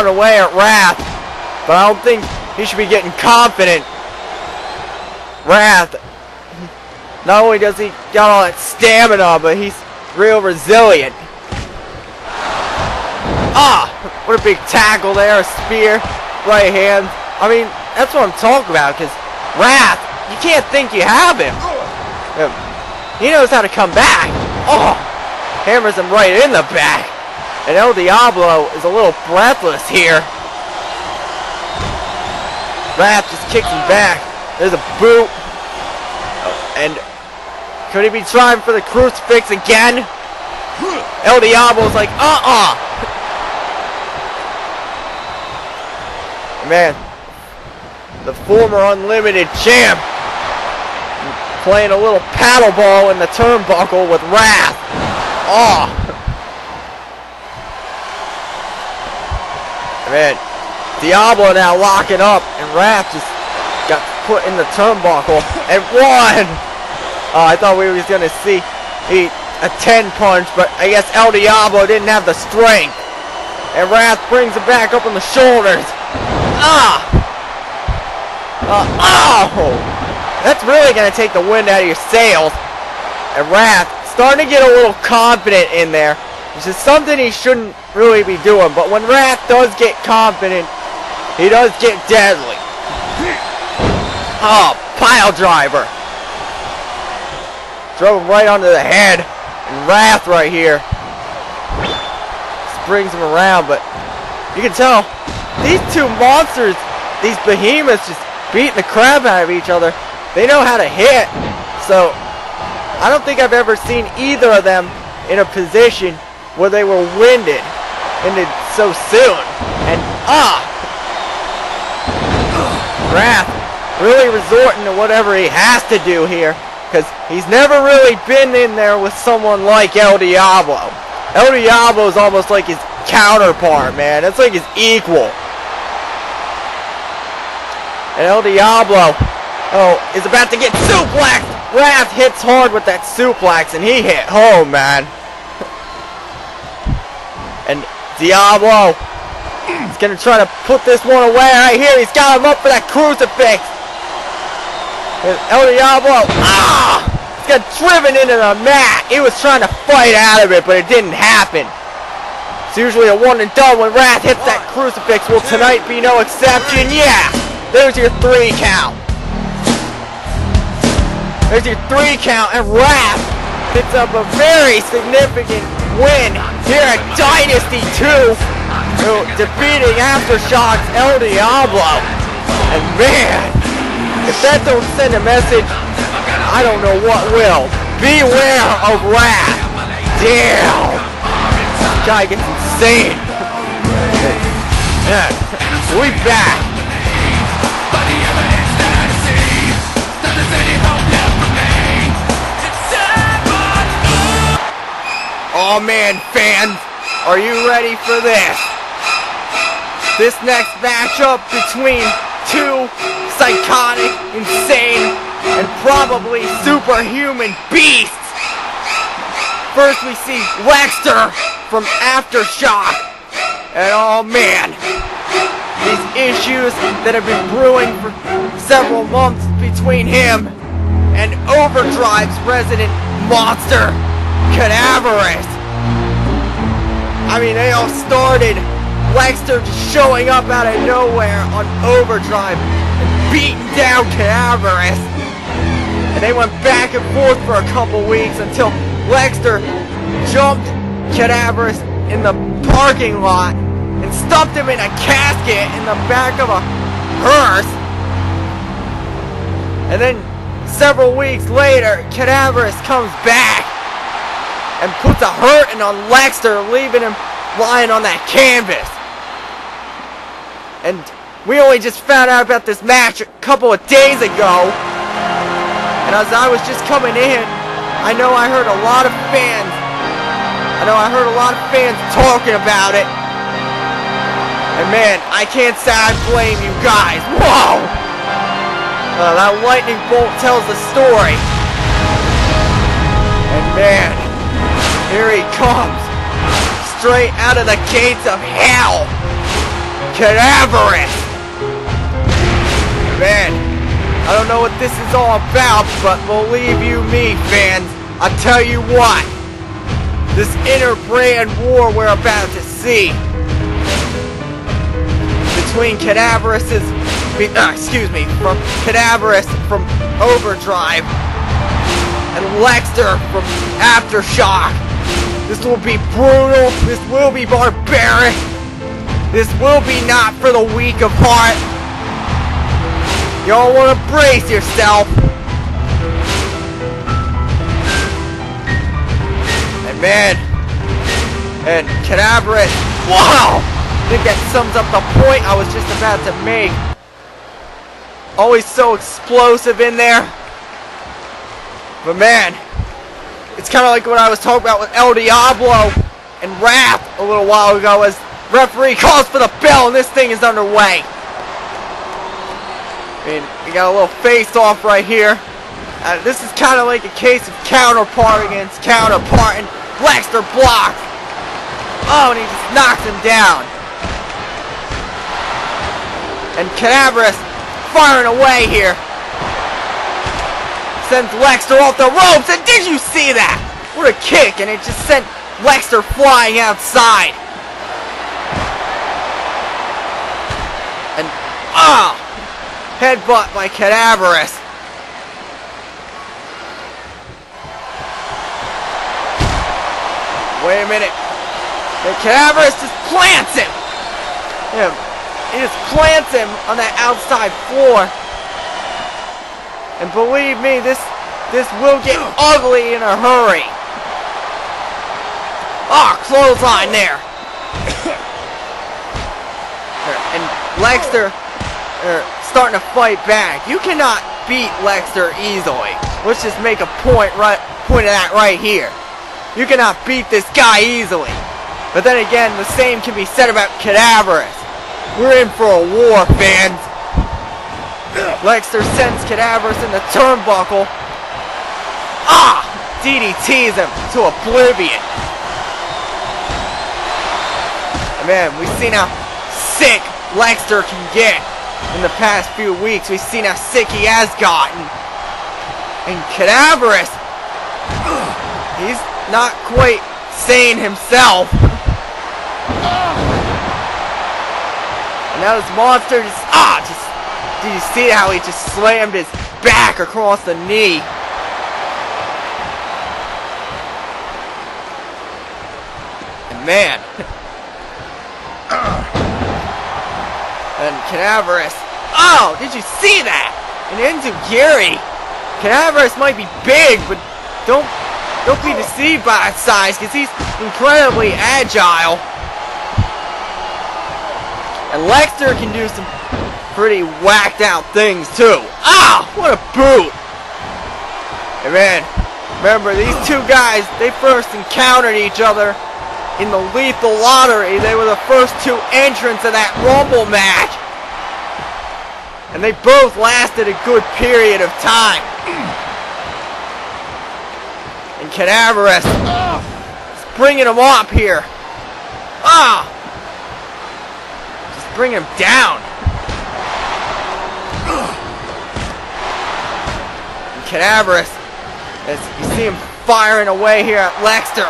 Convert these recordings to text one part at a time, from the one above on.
pound away at Wrath, but I don't think he should be getting confident. Wrath, not only does he got all that stamina, but he's real resilient. Ah, what a big tackle there, a spear, right hand. I mean, that's what I'm talking about, because Wrath, you can't think you have him. He knows how to come back. Oh, hammers him right in the back. And El Diablo is a little breathless here. Wrath just kicks him back. There's a boot. And could he be trying for the crucifix again? El Diablo's like, Man, the former Unlimited champ playing a little paddle ball in the turnbuckle with Wrath. Oh, man, Diablo now locking up, and Wrath just got put in the turnbuckle and won. I thought we was gonna see a 10-punch, but I guess El Diablo didn't have the strength. And Wrath brings him back up on the shoulders. That's really going to take the wind out of your sails. And Wrath starting to get a little confident in there, which is something he shouldn't really be doing. But when Wrath does get confident, he does get deadly. Oh, pile driver. Drove him right onto the head. And Wrath right here brings him around, but you can tell these two monsters, these behemoths, just beating the crap out of each other. They know how to hit. So I don't think I've ever seen either of them in a position where they were winded so soon. And Wrath really resorting to whatever he has to do here, because he's never really been in there with someone like El Diablo. El Diablo is almost like his counterpart, man. It's like his equal. And El Diablo is about to get suplexed. Wrath hits hard with that suplex, and he hit home, man. And Diablo is going to try to put this one away right here. He's got him up for that crucifix. And El Diablo, got driven into the mat. He was trying to fight out of it, but it didn't happen. It's usually a one and done when Wrath hits that crucifix. Will tonight be no exception? Yeah! There's your 3 count. There's your 3 count, and Wrath picks up a very significant win here at Dynasty 2, defeating Aftershock's El Diablo. And man, if that don't send a message, I don't know what will. Beware of Wrath. Damn. This guy gets insane. Man, we back. Oh man, fans, are you ready for this? This next matchup between two psychotic, insane, and probably superhuman beasts. First we see Lexter from Aftershock. And oh man, these issues that have been brewing for several months between him and Overdrive's resident monster, Cadaverous. I mean, they all started Lexter just showing up out of nowhere on Overdrive and beating down Cadaverous, and they went back and forth for a couple weeks until Lexter jumped Cadaverous in the parking lot and stuffed him in a casket in the back of a hearse. And then several weeks later, Cadaverous comes back and puts a hurting on Lexter, leaving him lying on that canvas. And we only just found out about this match a couple of days ago. And as I was just coming in, I heard a lot of fans talking about it. And man, I can't say I blame you guys. Whoa! That lightning bolt tells the story. And man, here he comes, straight out of the gates of hell. Cadaverous! Man, I don't know what this is all about, but believe you me, fans, I'll tell you what. This inter-brand war we're about to see between Cadaverous from Overdrive and Lexter from Aftershock. This will be brutal. This will be barbaric. This will be not for the weak of heart. Y'all want to brace yourself. And Cadaverous. Wow! I think that sums up the point I was just about to make. Always so explosive in there. But man, it's kind of like what I was talking about with El Diablo and Wrath a little while ago, as referee calls for the bell and this thing is underway. I mean, we got a little face-off right here. This is kind of like a case of counterpart against counterpart. Lexter block! Oh, and he just knocks him down. And Cadaverous firing away here. Sends Lexter off the ropes, and did you see that? What a kick, and it just sent Lexter flying outside. And, ah! Oh, headbutt by Cadaverous. Wait a minute. The Cadaverous just plants him. He just plants him on that outside floor. And believe me, this will get ugly in a hurry. Ah, clothesline there. And Lexter starting to fight back. You cannot beat Lexter easily. Let's just make a point of that right here. You cannot beat this guy easily. But then again, the same can be said about Cadaverous. We're in for a war, fans. Lexter sends Cadaverous in the turnbuckle. Ah! DDTs him to oblivion. And man, we've seen how sick Lexter can get in the past few weeks. We've seen how sick he has gotten. And Cadaverous, he's not quite sane himself. And now this monster just, did you see how he just slammed his back across the knee? And man. And Cadaverous, oh, did you see that? And Enzugiri. Cadaverous might be big, but don't be deceived by its size, because he's incredibly agile. And Lexter can do some pretty whacked out things too. Ah! What a boot! And man, remember these two guys, they first encountered each other in the Lethal Lottery. They were the first two entrants of that Rumble match. And they both lasted a good period of time. And Cadaverous is bringing him up here. Ah! Just bring him down. And Cadaverous, as you see him firing away here at Lexter.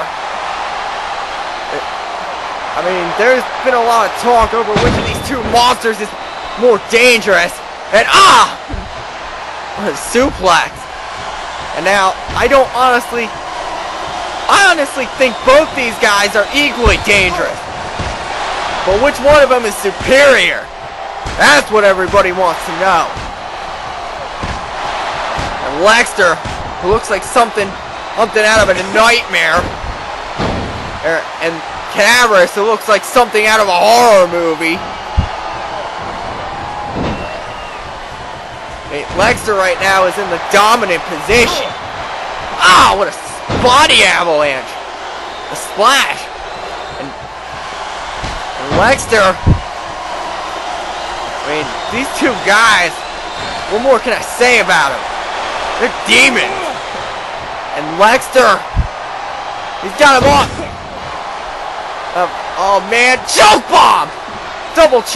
I mean, there's been a lot of talk over which of these two monsters is more dangerous. And ah! What a suplex. And now, I honestly think both these guys are equally dangerous. But which one of them is superior? That's what everybody wants to know. And Lexter, who looks like something out of a nightmare. And Cadaverous, who looks like something out of a horror movie. Lexter right now is in the dominant position. Ah, what a body avalanche! A splash! And Lexter, I mean, these two guys, what more can I say about them? They're demons! And Lexter, he's got him off! Oh man, choke bomb! Double choke!